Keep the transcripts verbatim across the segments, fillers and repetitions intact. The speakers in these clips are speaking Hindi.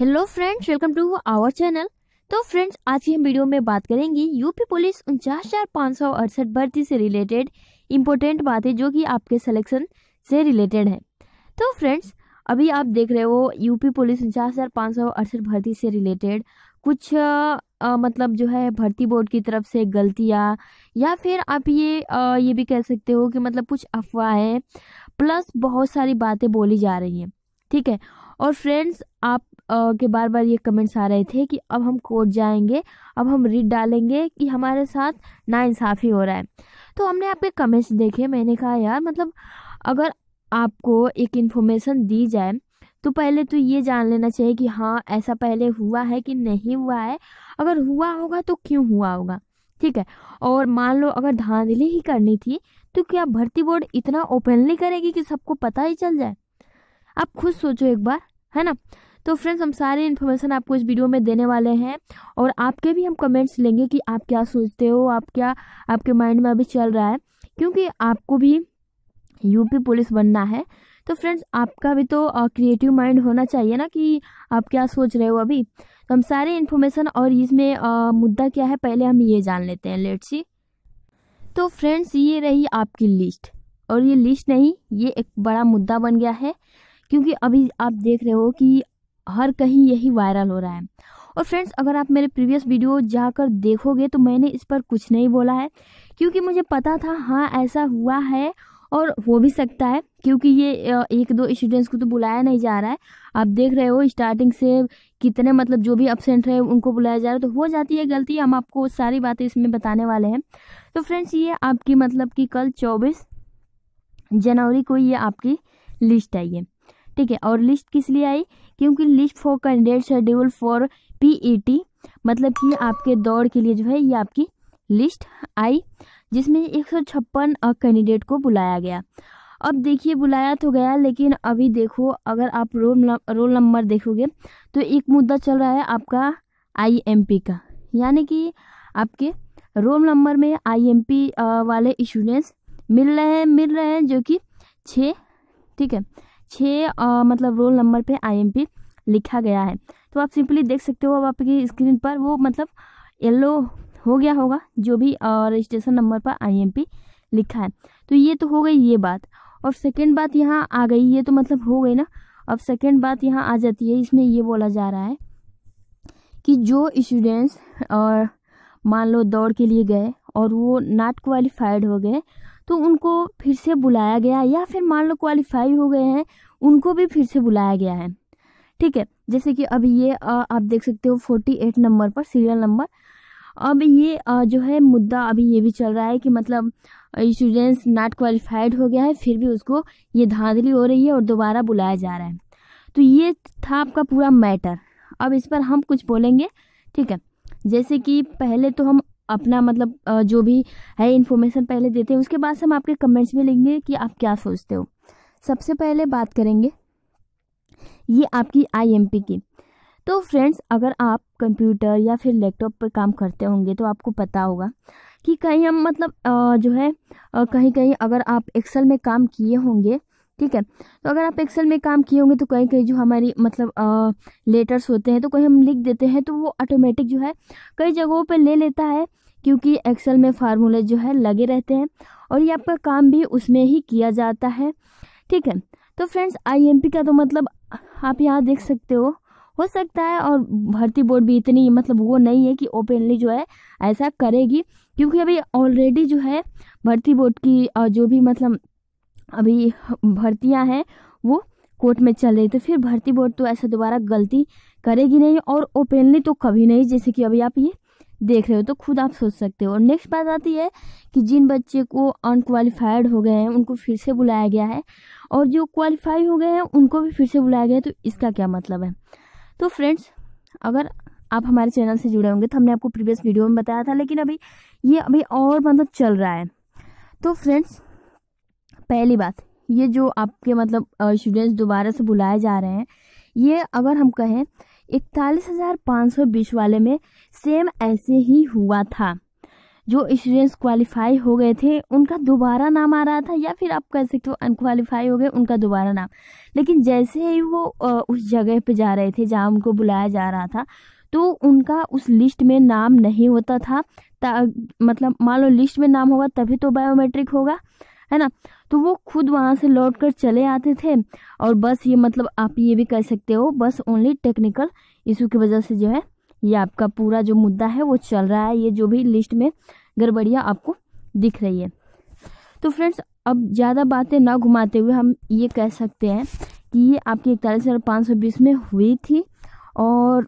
Hello friends, welcome to our channel. तो फ्रेंड्स, आज की हम वीडियो में बात करेंगे यूपी पुलिस उनचास हजार पाँच सौ अड़सठ भर्ती से रिलेटेड इम्पोर्टेंट बातें जो कि आपके सिलेक्शन से रिलेटेड है। तो फ्रेंड्स, अभी आप देख रहे हो यूपी पुलिस उनचास हजार पाँच सौ अड़सठ भर्ती से रिलेटेड कुछ आ, आ, मतलब जो है भर्ती बोर्ड की तरफ से गलतियाँ या फिर आप ये आ, ये भी कह सकते हो कि मतलब कुछ अफवाहें प्लस बहुत सारी बातें बोली जा रही हैं, ठीक है। और फ्रेंड्स, आप आ, के बार बार ये कमेंट्स आ रहे थे कि अब हम कोर्ट जाएंगे, अब हम रिट डालेंगे कि हमारे साथ नाइंसाफ़ी हो रहा है। तो हमने आपके कमेंट्स देखे, मैंने कहा यार मतलब अगर आपको एक इन्फॉर्मेशन दी जाए तो पहले तो ये जान लेना चाहिए कि हाँ ऐसा पहले हुआ है कि नहीं हुआ है, अगर हुआ होगा तो क्यों हुआ होगा, ठीक है। और मान लो अगर धांधली ही करनी थी तो क्या भर्ती बोर्ड इतना ओपनली करेगी कि सबको पता ही चल जाए? आप खुद सोचो एक बार, है ना। तो फ्रेंड्स, हम सारे इन्फॉर्मेशन आपको इस वीडियो में देने वाले हैं और आपके भी हम कमेंट्स लेंगे कि आप क्या सोचते हो, आप क्या आपके माइंड में अभी चल रहा है, क्योंकि आपको भी यूपी पुलिस बनना है। तो फ्रेंड्स, आपका भी तो क्रिएटिव माइंड होना चाहिए ना कि आप क्या सोच रहे हो अभी। तो हम सारे इन्फॉर्मेशन और इसमें आ, मुद्दा क्या है पहले हम ये जान लेते हैं, लेट्स सी। तो फ्रेंड्स, ये रही आपकी लिस्ट, और ये लिस्ट नहीं, ये एक बड़ा मुद्दा बन गया है क्योंकि अभी आप देख रहे हो कि हर कहीं यही वायरल हो रहा है। और फ्रेंड्स, अगर आप मेरे प्रीवियस वीडियो जाकर देखोगे तो मैंने इस पर कुछ नहीं बोला है क्योंकि मुझे पता था हाँ ऐसा हुआ है और हो भी सकता है, क्योंकि ये एक दो स्टूडेंट्स को तो बुलाया नहीं जा रहा है। आप देख रहे हो स्टार्टिंग से कितने मतलब जो भी एब्सेंट रहे उनको बुलाया जा रहा है, तो हो जाती है गलती। हम आपको सारी बातें इसमें बताने वाले हैं। तो फ्रेंड्स, ये आपकी मतलब कि कल चौबीस जनवरी को ये आपकी लिस्ट आई है, ठीक है। और लिस्ट किस लिए आई? क्योंकि list for candidate schedule for P E T, मतलब कि आपके दौड़ के लिए जो है ये आपकी लिस्ट आई, जिसमें एक सौ छप्पन कैंडिडेट को बुलाया गया। अब देखिए, बुलाया तो गया, लेकिन अभी देखो अगर आप रोल रोल नंबर देखोगे तो एक मुद्दा चल रहा है आपका आई एम पी का, यानी कि आपके रोल नंबर में आई एम पी वाले स्टूडेंट्स मिल रहे हैं मिल रहे हैं जो कि छः, ठीक है, छः मतलब रोल नंबर पे आई एम पी लिखा गया है। तो आप सिंपली देख सकते हो अब आपकी स्क्रीन पर वो मतलब येलो हो गया होगा जो भी रजिस्ट्रेशन नंबर पर आई एम पी लिखा है। तो ये तो हो गई ये बात, और सेकंड बात यहाँ आ गई, ये तो मतलब हो गई ना। अब सेकंड बात यहाँ आ जाती है, इसमें ये बोला जा रहा है कि जो स्टूडेंट्स और मान लो दौड़ के लिए गए और वो नॉट क्वालिफाइड हो गए तो उनको फिर से बुलाया गया, या फिर मान लो क्वालिफाई हो गए हैं उनको भी फिर से बुलाया गया है, ठीक है। जैसे कि अभी ये आप देख सकते हो फोर्टी एट नंबर पर सीरियल नंबर। अब ये जो है मुद्दा अभी ये भी चल रहा है कि मतलब स्टूडेंट्स नॉट क्वालिफाइड हो गया है फिर भी उसको ये धांधली हो रही है और दोबारा बुलाया जा रहा है। तो ये था आपका पूरा मैटर। अब इस पर हम कुछ बोलेंगे, ठीक है। जैसे कि पहले तो हम अपना मतलब जो भी है इन्फॉर्मेशन पहले देते हैं, उसके बाद हम आपके कमेंट्स में लेंगे कि आप क्या सोचते हो। सबसे पहले बात करेंगे ये आपकी आई एम पी की। तो फ्रेंड्स, अगर आप कंप्यूटर या फिर लैपटॉप पर काम करते होंगे तो आपको पता होगा कि कहीं हम मतलब आ, जो है आ, कहीं कहीं अगर आप एक्सेल में काम किए होंगे, ठीक है, तो अगर आप एक्सेल में काम किए होंगे तो कहीं कहीं जो हमारी मतलब आ, लेटर्स होते हैं तो कहीं हम लिख देते हैं तो वो ऑटोमेटिक जो है कई जगहों पे ले लेता है, क्योंकि एक्सेल में फार्मूले जो है लगे रहते हैं और ये आपका काम भी उसमें ही किया जाता है, ठीक है। तो फ्रेंड्स, आई एम पी का तो मतलब आप यहाँ देख सकते हो हो सकता है, और भर्ती बोर्ड भी इतनी मतलब वो नहीं है कि ओपनली जो है ऐसा करेगी, क्योंकि अभी ऑलरेडी जो है भर्ती बोर्ड की जो भी मतलब अभी भर्तियां हैं वो कोर्ट में चल रही, तो फिर भर्ती बोर्ड तो ऐसा दोबारा गलती करेगी नहीं, और ओपनली तो कभी नहीं, जैसे कि अभी आप ये देख रहे हो। तो खुद आप सोच सकते हो। और नेक्स्ट बात आती है कि जिन बच्चे को अनक्वालिफाइड हो गए हैं उनको फिर से बुलाया गया है, और जो क्वालिफाई हो गए हैं उनको भी फिर से बुलाया गया है, तो इसका क्या मतलब है? तो फ्रेंड्स, अगर आप हमारे चैनल से जुड़े होंगे तो हमने आपको प्रीवियस वीडियो में बताया था, लेकिन अभी ये अभी और मतलब चल रहा है। तो फ्रेंड्स, पहली बात, ये जो आपके मतलब स्टूडेंट्स दोबारा से बुलाए जा रहे हैं, ये अगर हम कहें इकतालीस हज़ार पाँच सौ बीस वाले में सेम ऐसे ही हुआ था। जो स्टूडेंट्स क्वालिफाई हो गए थे उनका दोबारा नाम आ रहा था, या फिर आप कह सकते हो अनक्वालिफाई हो गए उनका दोबारा नाम। लेकिन जैसे ही वो उस जगह पे जा रहे थे जहाँ उनको बुलाया जा रहा था, तो उनका उस लिस्ट में नाम नहीं होता था। मतलब मान लो लिस्ट में नाम होगा तभी तो बायोमेट्रिक होगा, है ना। तो वो खुद वहाँ से लौटकर चले आते थे, और बस ये मतलब आप ये भी कह सकते हो बस ओनली टेक्निकल इशू की वजह से जो है ये आपका पूरा जो मुद्दा है वो चल रहा है। ये जो भी लिस्ट में गड़बड़ियाँ आपको दिख रही है, तो फ्रेंड्स अब ज़्यादा बातें ना घुमाते हुए हम ये कह सकते हैं कि ये आपकी इकतालीस हज़ार पाँच सौ बीस में हुई थी। और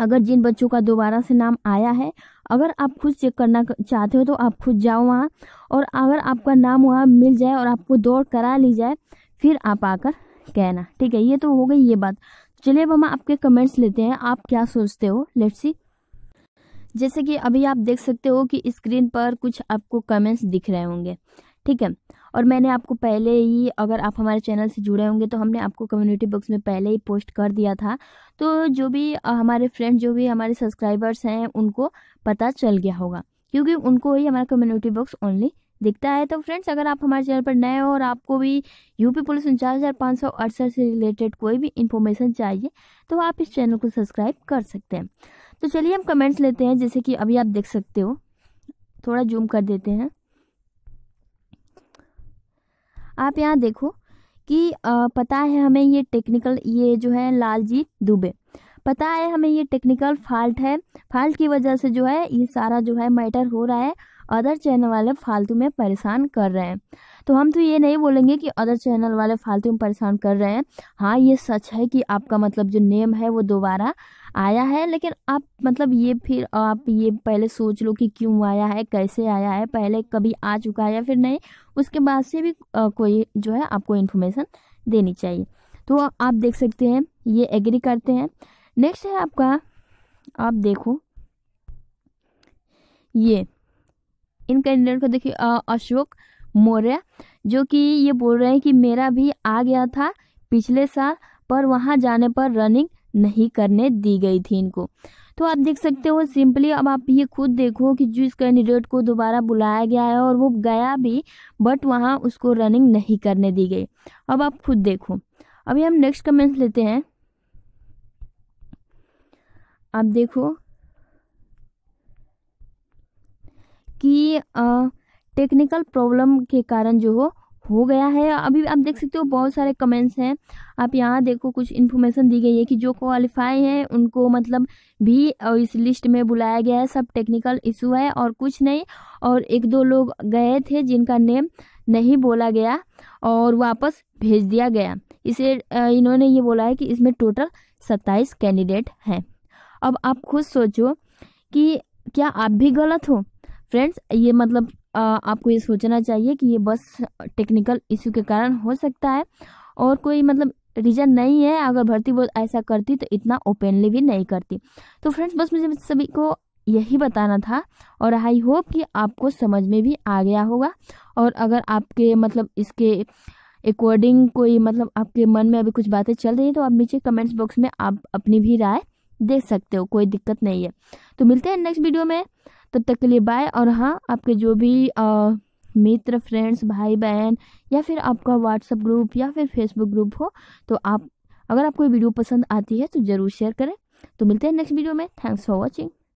अगर जिन बच्चों का दोबारा से नाम आया है, अगर आप खुद चेक करना चाहते हो तो आप खुद जाओ वहाँ, और अगर आपका नाम वहाँ मिल जाए और आपको दौड़ करा ली जाए फिर आप आकर कहना, ठीक है। ये तो हो गई ये बात। चलिए अब हम आपके कमेंट्स लेते हैं, आप क्या सोचते हो, लेट्स सी। जैसे कि अभी आप देख सकते हो कि स्क्रीन पर कुछ आपको कमेंट्स दिख रहे होंगे, ठीक है। और मैंने आपको पहले ही, अगर आप हमारे चैनल से जुड़े होंगे तो हमने आपको कम्युनिटी बॉक्स में पहले ही पोस्ट कर दिया था, तो जो भी हमारे फ्रेंड, जो भी हमारे सब्सक्राइबर्स हैं उनको पता चल गया होगा, क्योंकि उनको ही हमारा कम्युनिटी बॉक्स ओनली दिखता है। तो फ्रेंड्स अगर आप हमारे चैनल पर नए हो और आपको भी यूपी पुलिस उनचास हज़ार पाँच सौ अड़सठ से रिलेटेड कोई भी इन्फॉर्मेशन चाहिए तो आप इस चैनल को सब्सक्राइब कर सकते हैं। तो चलिए हम कमेंट्स लेते हैं। जैसे कि अभी आप देख सकते हो, थोड़ा जूम कर देते हैं, आप यहाँ देखो कि आ, पता है हमें ये टेक्निकल, ये जो है लालजीत दुबे, पता है हमें ये टेक्निकल फॉल्ट है, फॉल्ट की वजह से जो है ये सारा जो है मैटर हो रहा है। अदर चैनल वाले फालतू में परेशान कर रहे हैं, तो हम तो ये नहीं बोलेंगे कि अदर चैनल वाले फालतू में परेशान कर रहे हैं। हाँ ये सच है कि आपका मतलब जो नेम है वो दोबारा आया है, लेकिन आप मतलब ये फिर आप ये पहले सोच लो कि क्यों आया है, कैसे आया है, पहले कभी आ चुका है या फिर नहीं, उसके बाद से भी आ, कोई जो है आपको इन्फॉर्मेशन देनी चाहिए। तो आप देख सकते हैं, ये एग्री करते हैं। नेक्स्ट है आपका, आप देखो ये इन कैंडिडेट को देखिए, अशोक मौर्य, जो कि ये बोल रहे हैं कि मेरा भी आ गया था पिछले साल, पर वहाँ जाने पर रनिंग नहीं करने दी गई थी इनको। तो आप देख सकते हो सिंपली, अब आप ये खुद देखो कि जिस कैंडिडेट को दोबारा बुलाया गया है और वो गया भी, बट वहाँ उसको रनिंग नहीं करने दी गई। अब आप खुद देखो। अभी हम नेक्स्ट कमेंट्स लेते हैं, आप देखो कि आ, टेक्निकल प्रॉब्लम के कारण जो हो हो गया है। अभी आप देख सकते हो बहुत सारे कमेंट्स हैं, आप यहाँ देखो कुछ इन्फॉर्मेशन दी गई है कि जो क्वालिफाई हैं उनको मतलब भी इस लिस्ट में बुलाया गया है, सब टेक्निकल इशू है और कुछ नहीं। और एक दो लोग गए थे जिनका नेम नहीं बोला गया और वापस भेज दिया गया। इसे इन्होंने ये बोला है कि इसमें टोटल सत्ताईस कैंडिडेट हैं। अब आप खुद सोचो कि क्या आप भी गलत हो फ्रेंड्स। ये मतलब आ, आपको ये सोचना चाहिए कि ये बस टेक्निकल इशू के कारण हो सकता है और कोई मतलब रीज़न नहीं है। अगर भर्ती बोर्ड ऐसा करती तो इतना ओपनली भी नहीं करती। तो फ्रेंड्स बस मुझे सभी को यही बताना था, और आई होप कि आपको समझ में भी आ गया होगा। और अगर आपके मतलब इसके अकॉर्डिंग कोई मतलब आपके मन में अभी कुछ बातें चल रही हैं तो आप नीचे कमेंट्स बॉक्स में आप अपनी भी राय दे सकते हो, कोई दिक्कत नहीं है। तो मिलते हैं नेक्स्ट वीडियो में, तब तक के लिए बाय। और हाँ, आपके जो भी आ, मित्र, फ्रेंड्स, भाई बहन या फिर आपका व्हाट्सएप ग्रुप या फिर फेसबुक ग्रुप हो, तो आप अगर आपको वीडियो पसंद आती है तो ज़रूर शेयर करें। तो मिलते हैं नेक्स्ट वीडियो में। Thanks for watching.